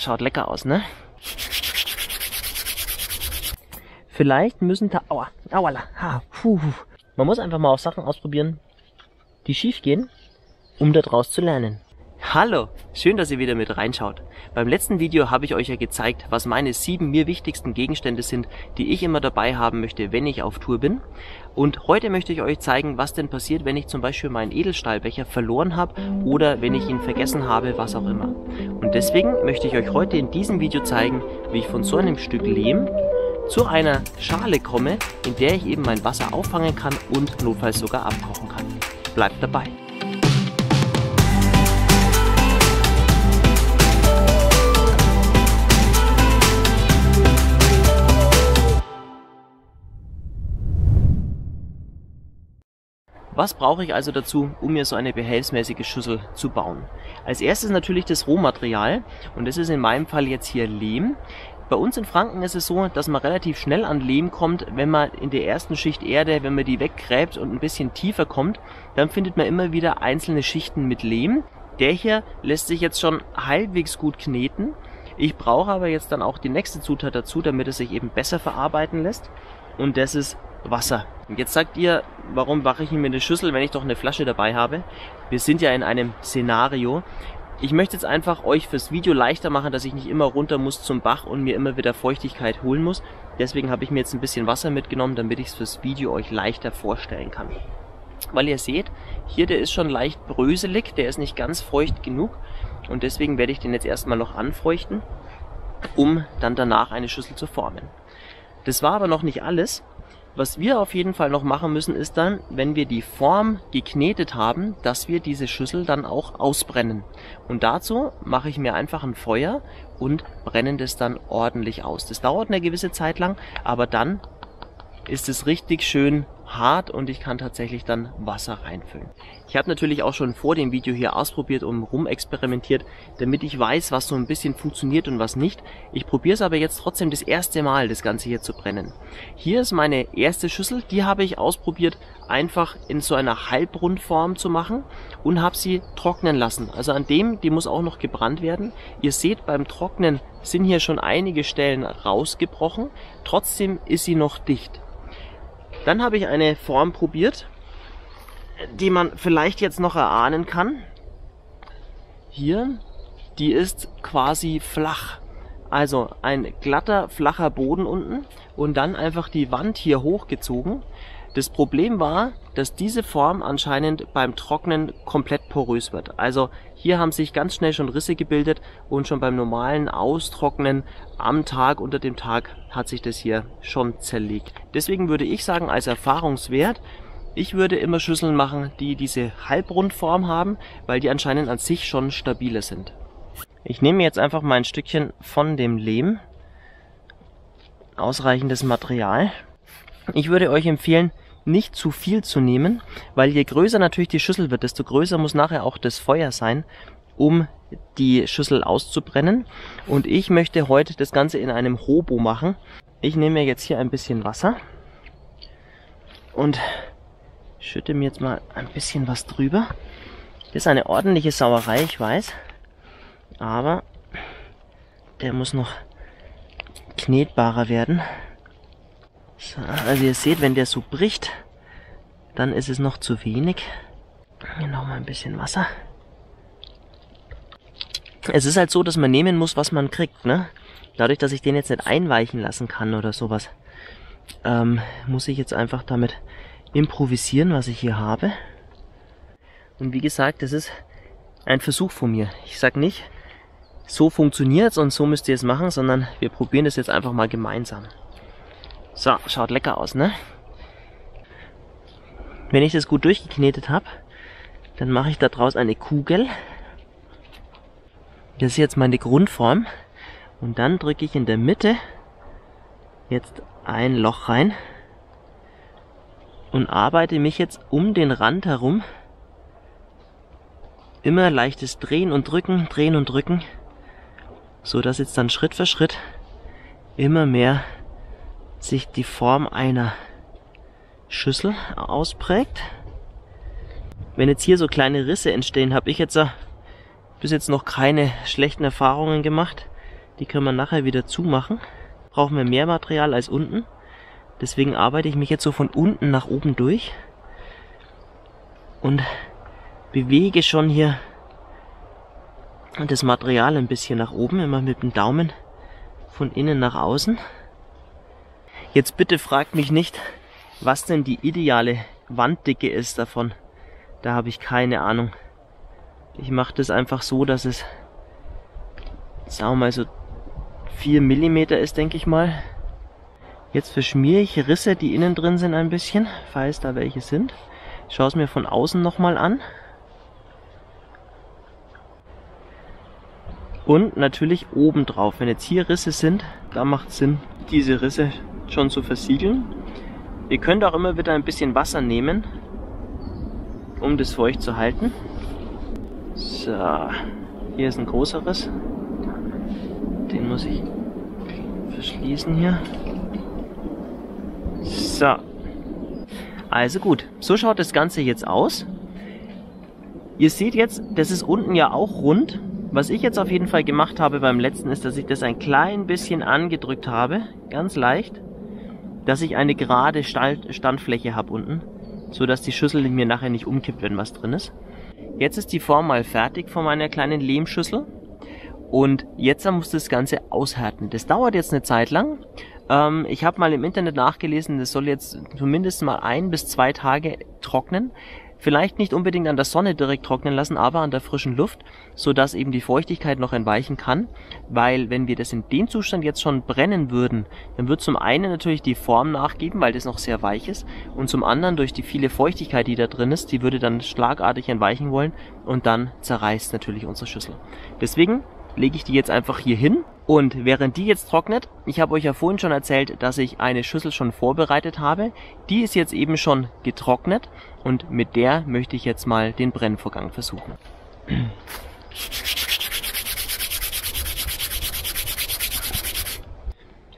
Schaut lecker aus, ne? Vielleicht müssen da... Aua, auala, ha, puh. Man muss einfach mal auch Sachen ausprobieren, die schief gehen, um daraus zu lernen. Hallo, schön, dass ihr wieder mit reinschaut. Beim letzten Video habe ich euch ja gezeigt, was meine 7 mir wichtigsten Gegenstände sind, die ich immer dabei haben möchte, wenn ich auf Tour bin. Und heute möchte ich euch zeigen, was denn passiert, wenn ich zum Beispiel meinen Edelstahlbecher verloren habe oder wenn ich ihn vergessen habe, was auch immer. Und deswegen möchte ich euch heute in diesem Video zeigen, wie ich von so einem Stück Lehm zu einer Schale komme, in der ich eben mein Wasser auffangen kann und notfalls sogar abkochen kann. Bleibt dabei! Was brauche ich also dazu, um mir so eine behelfsmäßige Schüssel zu bauen? Als erstes natürlich das Rohmaterial, und das ist in meinem Fall jetzt hier Lehm. Bei uns in Franken ist es so, dass man relativ schnell an Lehm kommt, wenn man in der ersten Schicht Erde, wenn man die weggräbt und ein bisschen tiefer kommt, dann findet man immer wieder einzelne Schichten mit Lehm. Der hier lässt sich jetzt schon halbwegs gut kneten. Ich brauche aber jetzt dann auch die nächste Zutat dazu, damit es sich eben besser verarbeiten lässt, und das ist Wasser. Und jetzt sagt ihr, warum mache ich mir eine Schüssel, wenn ich doch eine Flasche dabei habe? Wir sind ja in einem Szenario. Ich möchte jetzt einfach euch fürs Video leichter machen, dass ich nicht immer runter muss zum Bach und mir immer wieder Feuchtigkeit holen muss. Deswegen habe ich mir jetzt ein bisschen Wasser mitgenommen, damit ich es fürs Video euch leichter vorstellen kann. Weil ihr seht, hier der ist schon leicht bröselig, der ist nicht ganz feucht genug. Und deswegen werde ich den jetzt erstmal noch anfeuchten, um dann danach eine Schüssel zu formen. Das war aber noch nicht alles. Was wir auf jeden Fall noch machen müssen, ist dann, wenn wir die Form geknetet haben, dass wir diese Schüssel dann auch ausbrennen. Und dazu mache ich mir einfach ein Feuer und brenne das dann ordentlich aus. Das dauert eine gewisse Zeit lang, aber dann ist es richtig schön hart und ich kann tatsächlich dann Wasser reinfüllen. Ich habe natürlich auch schon vor dem Video hier ausprobiert und rumexperimentiert, damit ich weiß, was so ein bisschen funktioniert und was nicht. Ich probiere es aber jetzt trotzdem das erste Mal, das Ganze hier zu brennen. Hier ist meine erste Schüssel, die habe ich ausprobiert, einfach in so einer Halbrundform zu machen und habe sie trocknen lassen. Also an dem, die muss auch noch gebrannt werden. Ihr seht, beim Trocknen sind hier schon einige Stellen rausgebrochen, trotzdem ist sie noch dicht. Dann habe ich eine Form probiert, die man vielleicht jetzt noch erahnen kann. Hier, die ist quasi flach. Also ein glatter, flacher Boden unten und dann einfach die Wand hier hochgezogen. Das Problem war, dass diese Form anscheinend beim Trocknen komplett porös wird. Also hier haben sich ganz schnell schon Risse gebildet und schon beim normalen Austrocknen am Tag, unter dem Tag, hat sich das hier schon zerlegt. Deswegen würde ich sagen, als Erfahrungswert, ich würde immer Schüsseln machen, die diese Halbrundform haben, weil die anscheinend an sich schon stabiler sind. Ich nehme jetzt einfach mal ein Stückchen von dem Lehm, ausreichendes Material. Ich würde euch empfehlen, nicht zu viel zu nehmen, weil je größer natürlich die Schüssel wird, desto größer muss nachher auch das Feuer sein, um die Schüssel auszubrennen. Und ich möchte heute das Ganze in einem Hobo machen. Ich nehme mir jetzt hier ein bisschen Wasser und schütte mir jetzt mal ein bisschen was drüber. Das ist eine ordentliche Sauerei, ich weiß, aber der muss noch knetbarer werden. So, also ihr seht, wenn der so bricht, dann ist es noch zu wenig. Hier nochmal ein bisschen Wasser. Es ist halt so, dass man nehmen muss, was man kriegt, ne? Dadurch, dass ich den jetzt nicht einweichen lassen kann oder sowas, muss ich jetzt einfach damit improvisieren, was ich hier habe. Und wie gesagt, das ist ein Versuch von mir. Ich sag nicht, so funktioniert's und so müsst ihr es machen, sondern wir probieren das jetzt einfach mal gemeinsam. So, schaut lecker aus, ne? Wenn ich das gut durchgeknetet habe, dann mache ich da draus eine Kugel. Das ist jetzt meine Grundform. Und dann drücke ich in der Mitte jetzt ein Loch rein und arbeite mich jetzt um den Rand herum. Immer leichtes Drehen und Drücken, so dass jetzt dann Schritt für Schritt immer mehr sich die Form einer Schüssel ausprägt. Wenn jetzt hier so kleine Risse entstehen, habe ich jetzt bis jetzt noch keine schlechten Erfahrungen gemacht. Die können wir nachher wieder zumachen. Brauchen wir mehr Material als unten. Deswegen arbeite ich mich jetzt so von unten nach oben durch und bewege schon hier das Material ein bisschen nach oben, immer mit dem Daumen von innen nach außen. Jetzt bitte fragt mich nicht, was denn die ideale Wanddicke ist davon. Da habe ich keine Ahnung. Ich mache das einfach so, dass es, sagen wir mal, so 4 mm ist, denke ich mal. Jetzt verschmiere ich Risse, die innen drin sind, ein bisschen, falls da welche sind. Ich schaue es mir von außen nochmal an. Und natürlich oben drauf. Wenn jetzt hier Risse sind, da macht es Sinn, diese Risse schon zu versiegeln. Ihr könnt auch immer wieder ein bisschen Wasser nehmen, um das feucht zu halten. So, hier ist ein großer Riss. Den muss ich verschließen hier. So, also gut, so schaut das Ganze jetzt aus. Ihr seht jetzt, das ist unten ja auch rund. Was ich jetzt auf jeden Fall gemacht habe beim letzten ist, dass ich das ein klein bisschen angedrückt habe, ganz leicht, dass ich eine gerade Standfläche habe unten, sodass die Schüssel mir nachher nicht umkippt, wenn was drin ist. Jetzt ist die Form mal fertig von meiner kleinen Lehmschüssel. Und jetzt muss das Ganze aushärten. Das dauert jetzt eine Zeit lang. Ich habe mal im Internet nachgelesen, das soll jetzt zumindest mal 1 bis 2 Tage trocknen. Vielleicht nicht unbedingt an der Sonne direkt trocknen lassen, aber an der frischen Luft, sodass eben die Feuchtigkeit noch entweichen kann. Weil wenn wir das in dem Zustand jetzt schon brennen würden, dann wird zum einen natürlich die Form nachgeben, weil das noch sehr weich ist. Und zum anderen durch die viele Feuchtigkeit, die da drin ist, die würde dann schlagartig entweichen wollen. Und dann zerreißt natürlich unsere Schüssel. Deswegen lege ich die jetzt einfach hier hin und während die jetzt trocknet, ich habe euch ja vorhin schon erzählt, dass ich eine Schüssel schon vorbereitet habe, die ist jetzt eben schon getrocknet und mit der möchte ich jetzt mal den Brennvorgang versuchen.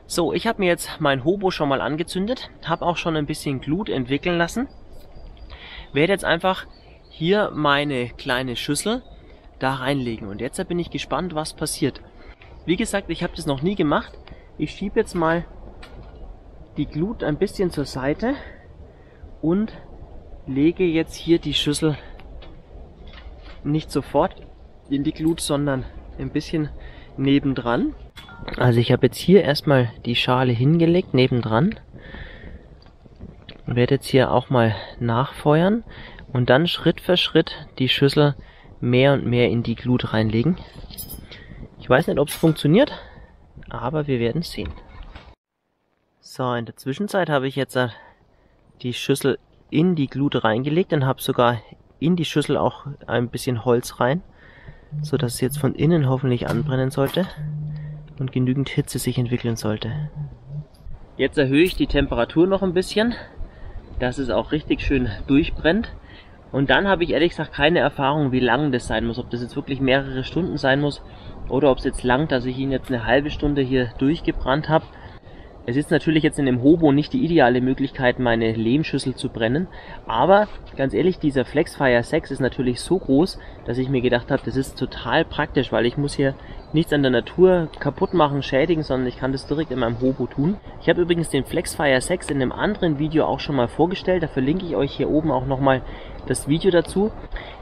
So, ich habe mir jetzt mein Hobo schon mal angezündet, habe auch schon ein bisschen Glut entwickeln lassen, werde jetzt einfach hier meine kleine Schüssel da reinlegen. Und jetzt bin ich gespannt, was passiert. Wie gesagt, ich habe das noch nie gemacht. Ich schiebe jetzt mal die Glut ein bisschen zur Seite und lege jetzt hier die Schüssel nicht sofort in die Glut, sondern ein bisschen nebendran. Also ich habe jetzt hier erstmal die Schale hingelegt, nebendran. Ich werde jetzt hier auch mal nachfeuern und dann Schritt für Schritt die Schüssel mehr und mehr in die Glut reinlegen. Ich weiß nicht, ob es funktioniert, aber wir werden es sehen. So, in der Zwischenzeit habe ich jetzt die Schüssel in die Glut reingelegt und habe sogar in die Schüssel auch ein bisschen Holz rein, sodass es jetzt von innen hoffentlich anbrennen sollte und genügend Hitze sich entwickeln sollte. Jetzt erhöhe ich die Temperatur noch ein bisschen, dass es auch richtig schön durchbrennt. Und dann habe ich ehrlich gesagt keine Erfahrung, wie lang das sein muss, ob das jetzt wirklich mehrere Stunden sein muss oder ob es jetzt langt, dass ich ihn jetzt eine halbe Stunde hier durchgebrannt habe. Es ist natürlich jetzt in dem Hobo nicht die ideale Möglichkeit, meine Lehmschüssel zu brennen, aber ganz ehrlich, dieser Flexfire 6 ist natürlich so groß, dass ich mir gedacht habe, das ist total praktisch, weil ich muss hier nichts an der Natur kaputt machen, schädigen, sondern ich kann das direkt in meinem Hobo tun. Ich habe übrigens den Flexfire 6 in einem anderen Video auch schon mal vorgestellt, da verlinke ich euch hier oben auch nochmal das Video dazu.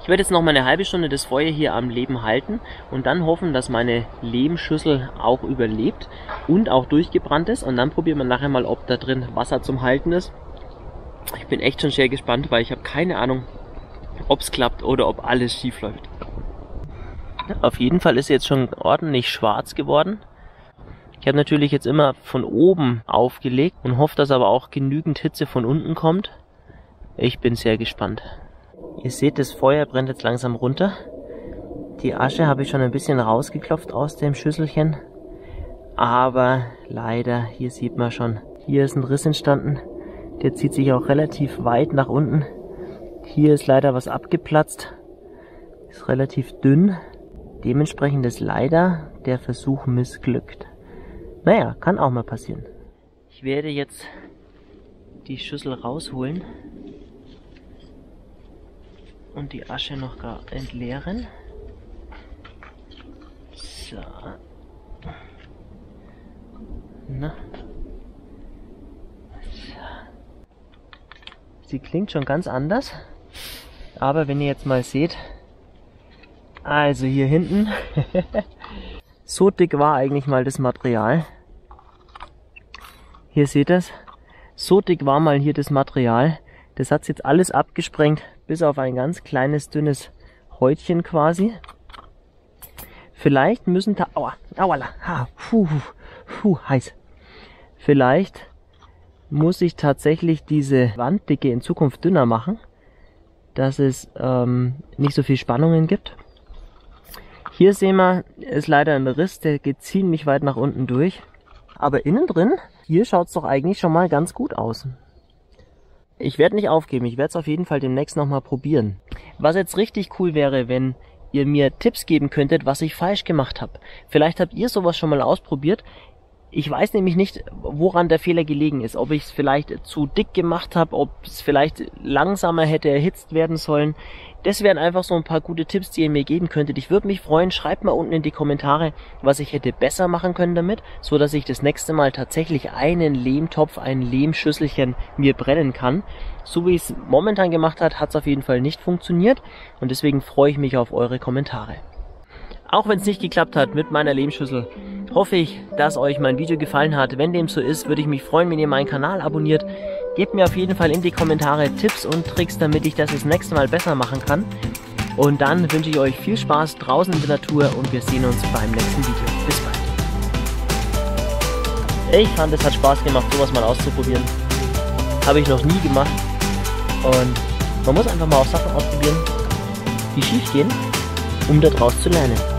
Ich werde jetzt noch mal eine halbe Stunde das Feuer hier am Leben halten und dann hoffen, dass meine Lehmschüssel auch überlebt und auch durchgebrannt ist. Und dann probieren wir nachher mal, ob da drin Wasser zum Halten ist. Ich bin echt schon sehr gespannt, weil ich habe keine Ahnung, ob es klappt oder ob alles schief läuft. Auf jeden Fall ist jetzt schon ordentlich schwarz geworden. Ich habe natürlich jetzt immer von oben aufgelegt und hoffe, dass aber auch genügend Hitze von unten kommt. Ich bin sehr gespannt. Ihr seht, das Feuer brennt jetzt langsam runter. Die Asche habe ich schon ein bisschen rausgeklopft aus dem Schüsselchen. Aber leider, hier sieht man schon, hier ist ein Riss entstanden. Der zieht sich auch relativ weit nach unten. Hier ist leider was abgeplatzt. Ist relativ dünn. Dementsprechend ist leider der Versuch missglückt. Naja, kann auch mal passieren. Ich werde jetzt die Schüssel rausholen und die Asche noch gar entleeren. So. Na? Sie klingt schon ganz anders. Aber wenn ihr jetzt mal seht, also hier hinten, so dick war eigentlich mal das Material. Hier seht ihr es. So dick war mal hier das Material. Das hat es jetzt alles abgesprengt, bis auf ein ganz kleines, dünnes Häutchen quasi. Vielleicht müssen da... Aua, auala, ha, heiß. Vielleicht muss ich tatsächlich diese Wanddicke in Zukunft dünner machen, dass es nicht so viel Spannungen gibt. Hier sehen wir, ist leider ein Riss, der geht ziemlich weit nach unten durch. Aber innen drin, hier schaut es doch eigentlich schon mal ganz gut aus. Ich werde nicht aufgeben, ich werde es auf jeden Fall demnächst nochmal probieren. Was jetzt richtig cool wäre, wenn ihr mir Tipps geben könntet, was ich falsch gemacht habe. Vielleicht habt ihr sowas schon mal ausprobiert. Ich weiß nämlich nicht, woran der Fehler gelegen ist. Ob ich es vielleicht zu dick gemacht habe, ob es vielleicht langsamer hätte erhitzt werden sollen. Das wären einfach so ein paar gute Tipps, die ihr mir geben könntet. Ich würde mich freuen, schreibt mal unten in die Kommentare, was ich hätte besser machen können damit, so dass ich das nächste Mal tatsächlich einen Lehmtopf, ein Lehmschüsselchen mir brennen kann. So wie ich es momentan gemacht habe, hat es auf jeden Fall nicht funktioniert und deswegen freue ich mich auf eure Kommentare. Auch wenn es nicht geklappt hat mit meiner Lehmschüssel, hoffe ich, dass euch mein Video gefallen hat. Wenn dem so ist, würde ich mich freuen, wenn ihr meinen Kanal abonniert. Gebt mir auf jeden Fall in die Kommentare Tipps und Tricks, damit ich das nächste Mal besser machen kann. Und dann wünsche ich euch viel Spaß draußen in der Natur und wir sehen uns beim nächsten Video. Bis bald. Ich fand, es hat Spaß gemacht, sowas mal auszuprobieren. Habe ich noch nie gemacht. Und man muss einfach mal auch Sachen ausprobieren, die schief gehen, um daraus zu lernen.